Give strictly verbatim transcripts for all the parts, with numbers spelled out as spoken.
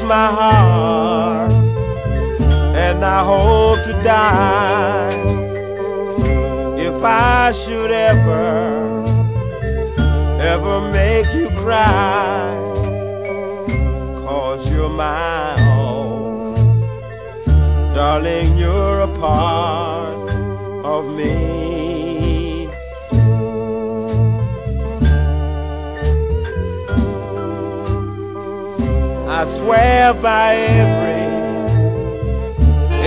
lost my heart, and I hope to die if I should ever, ever make you cry. 'Cause you're my all, darling, you're a part of me. I swear by every,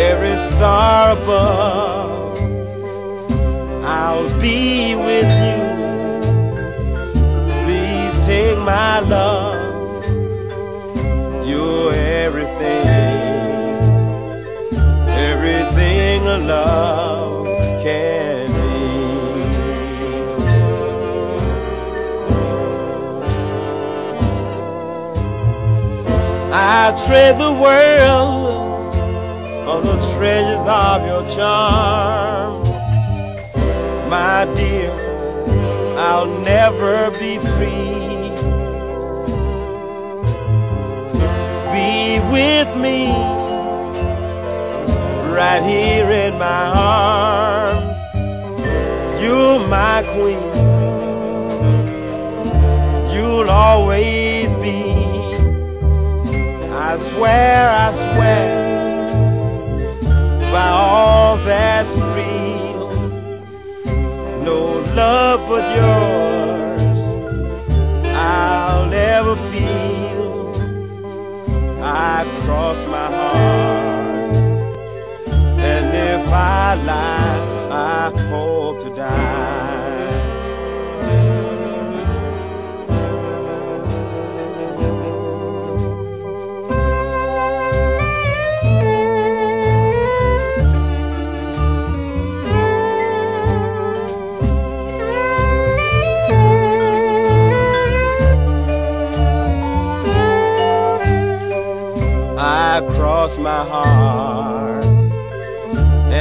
every star above, I'll be with you. Please take my love. You're everything, everything a love can I'd trade the world for the treasures of your charm. My dear, I'll never be free. Be with me, right here in my arms. You're my queen, you'll always be. I swear, I swear, by all that's real, no love but yours I'll ever feel. I cross my heart, and if I lie, I hope to die. I cross my heart,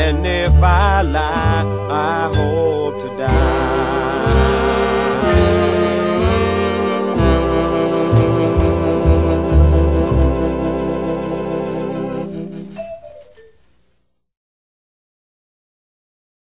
and if I lie, I hope to